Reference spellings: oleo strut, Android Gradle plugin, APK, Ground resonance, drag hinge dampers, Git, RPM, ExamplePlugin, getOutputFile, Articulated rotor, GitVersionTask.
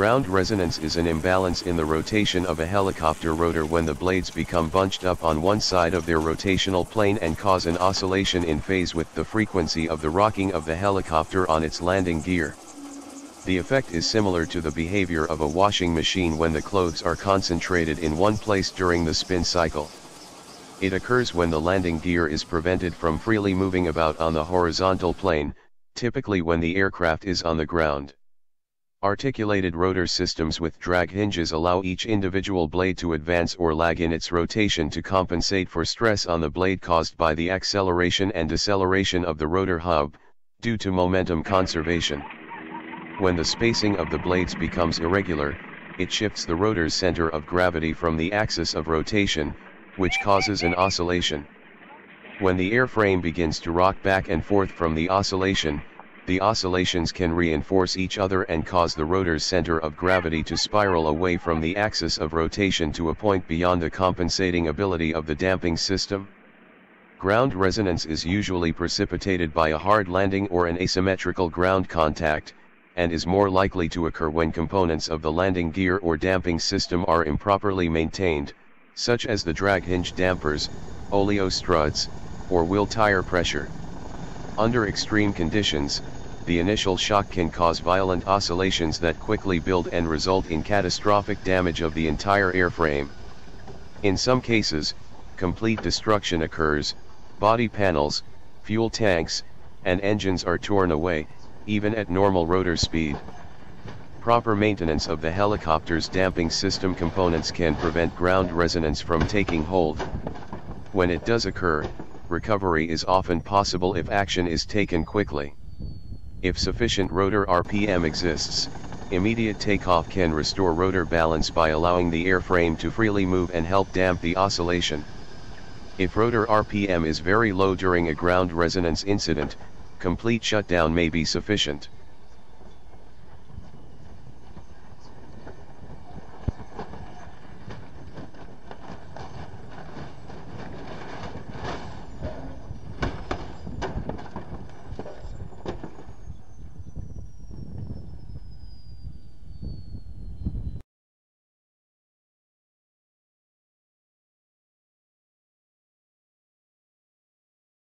Ground resonance is an imbalance in the rotation of a helicopter rotor when the blades become bunched up on one side of their rotational plane and cause an oscillation in phase with the frequency of the rocking of the helicopter on its landing gear. The effect is similar to the behavior of a washing machine when the clothes are concentrated in one place during the spin cycle. It occurs when the landing gear is prevented from freely moving about on the horizontal plane, typically when the aircraft is on the ground. Articulated rotor systems with drag hinges allow each individual blade to advance or lag in its rotation to compensate for stress on the blade caused by the acceleration and deceleration of the rotor hub, due to momentum conservation. When the spacing of the blades becomes irregular, it shifts the rotor's center of gravity from the axis of rotation, which causes an oscillation. When the airframe begins to rock back and forth from the oscillation, the oscillations can reinforce each other and cause the rotor's center of gravity to spiral away from the axis of rotation to a point beyond the compensating ability of the damping system. Ground resonance is usually precipitated by a hard landing or an asymmetrical ground contact, and is more likely to occur when components of the landing gear or damping system are improperly maintained, such as the drag hinge dampers, oleo struts, or wheel tire pressure. Under extreme conditions, the initial shock can cause violent oscillations that quickly build and result in catastrophic damage of the entire airframe. In some cases, complete destruction occurs, body panels, fuel tanks, and engines are torn away, even at normal rotor speed. Proper maintenance of the helicopter's damping system components can prevent ground resonance from taking hold. When it does occur, recovery is often possible if action is taken quickly. If sufficient rotor RPM exists, immediate takeoff can restore rotor balance by allowing the airframe to freely move and help damp the oscillation. If rotor RPM is very low during a ground resonance incident, complete shutdown may be sufficient.